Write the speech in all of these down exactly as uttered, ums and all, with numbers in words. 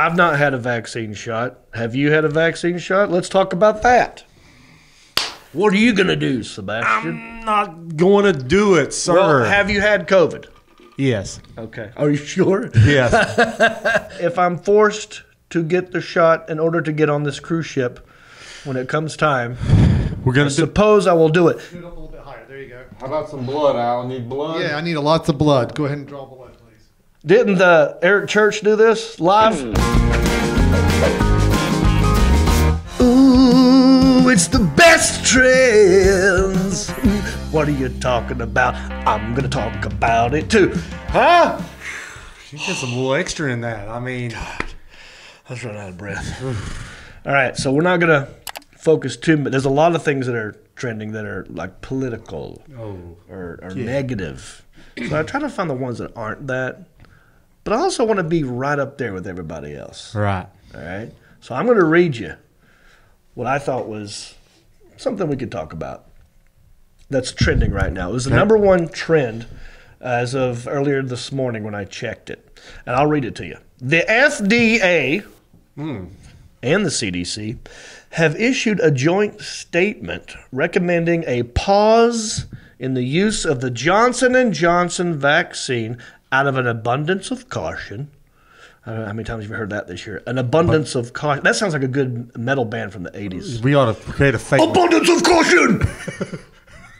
I've not had a vaccine shot. Have you had a vaccine shot? Let's talk about that. What are you going to do, Sebastian? I'm not going to do it, sir. Well, have you had COVID? Yes. Okay. Are you sure? Yes. If I'm forced to get the shot in order to get on this cruise ship when it comes time, we're gonna I suppose I will do it. Do it up a little bit higher. There you go. How about some blood, Al? I need blood. Yeah, I need lots of blood. Go ahead and draw blood, please. Didn't the Eric Church do this live? Ooh, it's the best trends. What are you talking about? I'm going to talk about it too. Huh? You get some little extra in that. I mean, God. I was running out of breath. Ooh. All right, so we're not going to focus too much. There's a lot of things that are trending that are like political oh, or, or yeah. negative. So I try to find the ones that aren't that. But I also want to be right up there with everybody else. Right. All right. So I'm going to read you what I thought was something we could talk about that's trending right now. It was the number one trend as of earlier this morning when I checked it. And I'll read it to you. The F D A... Mm. and the C D C have issued a joint statement recommending a pause in the use of the Johnson and Johnson vaccine out of an abundance of caution. I don't know how many times you've heard that this year. An abundance but, of caution. That sounds like a good metal band from the eighties. We ought to create a fake abundance one. Of caution!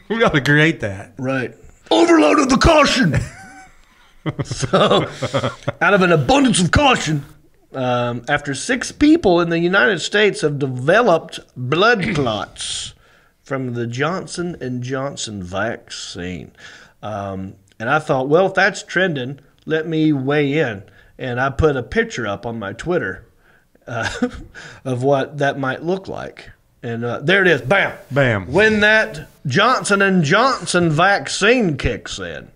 We ought to create that. Right. Overload of the caution! So, out of an abundance of caution... Um, after six people in the United States have developed blood clots from the Johnson and Johnson vaccine. Um, and I thought, well, if that's trending, let me weigh in. And I put a picture up on my Twitter uh, of what that might look like. And uh, there it is. Bam. Bam. When that Johnson and Johnson vaccine kicks in.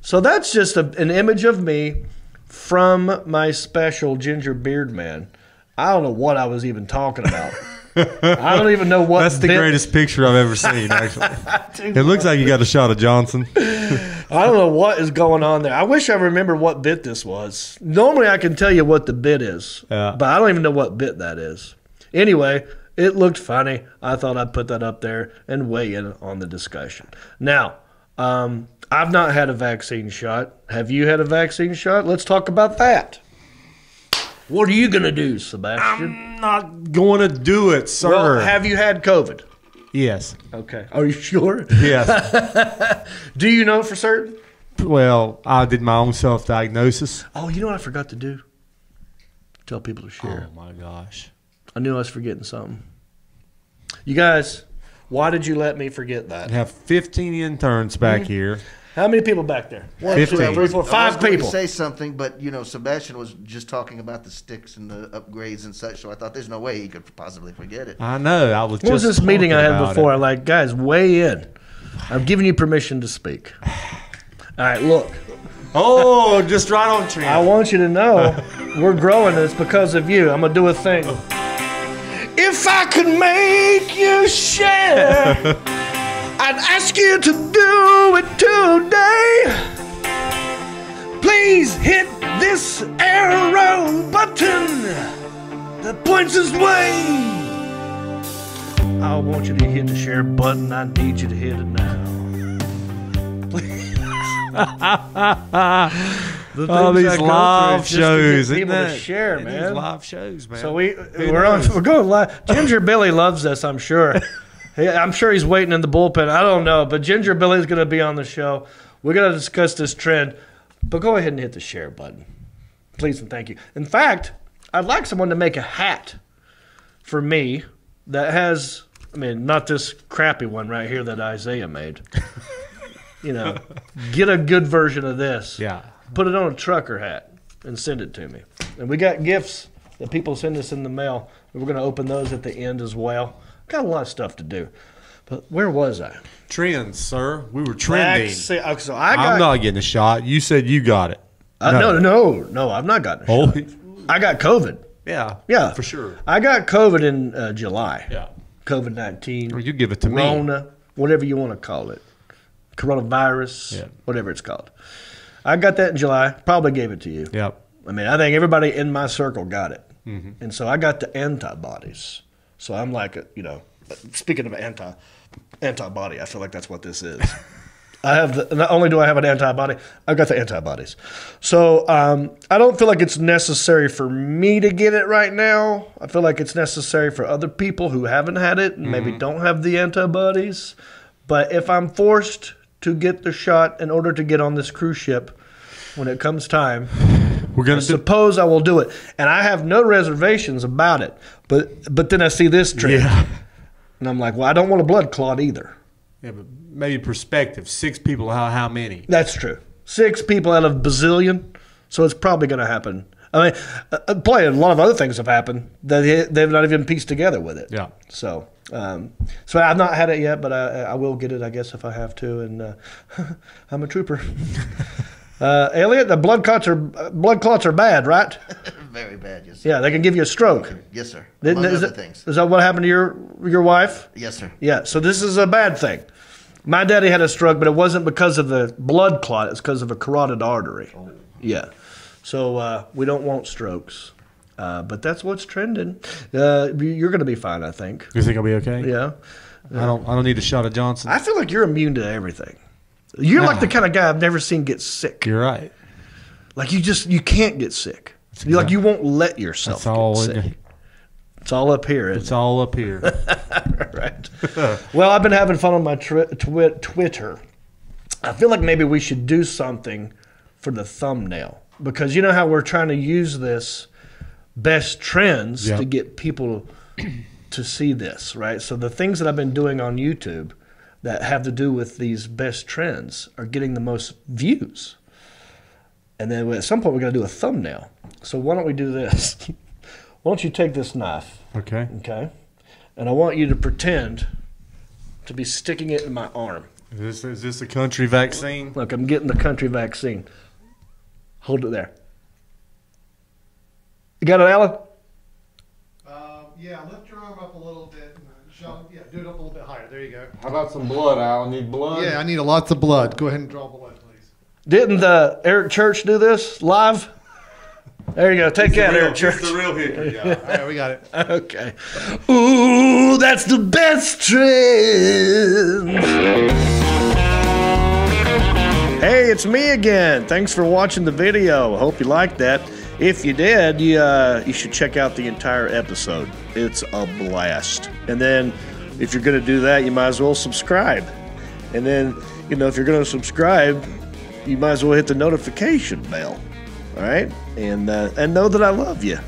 So that's just a, an image of me from my special Ginger Beard Man. I don't know what I was even talking about. I don't even know what. That's the greatest picture I've ever seen, actually. It looks like you got a shot of Johnson. I don't know what is going on there. I wish I remember what bit this was. Normally I can tell you what the bit is, yeah. But I don't even know what bit that is. Anyway, it looked funny. I thought I'd put that up there and weigh in on the discussion. Now, um... I've not had a vaccine shot. Have you had a vaccine shot? Let's talk about that. What are you going to do, Sebastian? I'm not going to do it, sir. Well, have you had COVID? Yes. Okay. Are you sure? Yes. Do you know for certain? Well, I did my own self-diagnosis. Oh, you know what I forgot to do? Tell people to share. Oh, my gosh. I knew I was forgetting something. You guys... Why did you let me forget that? I have fifteen interns back mm-hmm. here. How many people back there? One, fifteen. Two, three, four, five I was people. I say something, but you know, Sebastian was just talking about the sticks and the upgrades and such. So I thought there's no way he could possibly forget it. I know. I was. What just was this meeting I had before? It. I'm like, guys, weigh in. I'm giving you permission to speak. All right, look. Oh, just right on trend. I want you to know we're growing. It's because of you. I'm gonna do a thing. If I could make you share, I'd ask you to do it today. Please hit this arrow button that points this way. I want you to hit the share button. I need you to hit it now. Please. The all these live shows, isn't that? To share, man. These live shows, man. So we Who we're knows? on. We're going live. Ginger Billy loves us, I'm sure. He, I'm sure he's waiting in the bullpen. I don't know, but Ginger Billy's going to be on the show. We're going to discuss this trend. But go ahead and hit the share button, please and thank you. In fact, I'd like someone to make a hat for me that has. I mean, not this crappy one right here that Isaiah made. You know, get a good version of this. Yeah. Put it on a trucker hat and send it to me. And we got gifts that people send us in the mail. We're going to open those at the end as well. Got a lot of stuff to do. But where was I? Trends, sir. We were trending. So I got, I'm not getting a shot. You said you got it. No, uh, no, no, no. I've not gotten a shot. I got COVID. Yeah. Yeah. For sure. I got COVID in uh, July. Yeah. COVID nineteen. Or you give it to Corona, me. Corona, whatever you want to call it. Coronavirus, yeah. Whatever it's called. I got that in July. Probably gave it to you. Yep. I mean, I think everybody in my circle got it. Mm-hmm. And so I got the antibodies. So I'm like, you know, speaking of anti antibody, I feel like that's what this is. I have the, not only do I have an antibody, I've got the antibodies. So um, I don't feel like it's necessary for me to get it right now. I feel like it's necessary for other people who haven't had it and mm-hmm. maybe don't have the antibodies. But if I'm forced to get the shot in order to get on this cruise ship when it comes time, We're gonna I suppose I will do it. And I have no reservations about it. But but then I see this trend. Yeah. And I'm like, well, I don't want a blood clot either. Yeah, but maybe perspective. Six people out of how many? That's true. Six people out of a bazillion. So it's probably going to happen. I mean, uh, probably a lot of other things have happened that they've not even pieced together with it. Yeah. So um, so I've not had it yet, but I, I will get it, I guess, if I have to. And uh, I'm a trooper. uh, Elliot, the blood clots are uh, blood clots are bad, right? Very bad, yes, sir. Yeah, they can give you a stroke. Yes, sir. Among is, other that, things. Is that what happened to your your wife? Yes, sir. Yeah, so this is a bad thing. My daddy had a stroke, but it wasn't because of the blood clot. It's because of a carotid artery. Oh. Yeah. So uh, we don't want strokes. Uh, but that's what's trending. Uh, you're going to be fine, I think. You think I'll be okay? Yeah. Uh, I don't I don't need a shot of Johnson. I feel like you're immune to everything. You're no. like the kind of guy I've never seen get sick. You're right. Like you just you can't get sick. You're like you won't let yourself. It's all sick. It's all up here. Isn't it's it? all up here. Right. Well, I've been having fun on my tri twi Twitter. I feel like maybe we should do something for the thumbnail because you know how we're trying to use this best trends yep. to get people to see this, right? So the things that I've been doing on YouTube that have to do with these best trends are getting the most views. And then at some point we're going to do a thumbnail. So why don't we do this? Why don't you take this knife? Okay. Okay. And I want you to pretend to be sticking it in my arm. Is this, is this a country vaccine? Look, I'm getting the country vaccine. Hold it there. You got it, Alan? Uh, yeah, lift your arm up a little bit. And show, yeah, do it up a little bit higher. There you go. How about some blood, Alan? Need blood? Yeah, I need lots of blood. Go ahead and draw blood, please. Didn't uh, Eric Church do this live? There you go. Take that, Eric Church. It's the real hitter. Yeah. All right, we got it. Okay. Ooh, that's the best trend. Hey, it's me again. Thanks for watching the video. Hope you liked that. If you did, you, uh, you should check out the entire episode. It's a blast. And then if you're going to do that, you might as well subscribe. And then, you know, if you're going to subscribe, you might as well hit the notification bell. All right, and uh, and know that I love you.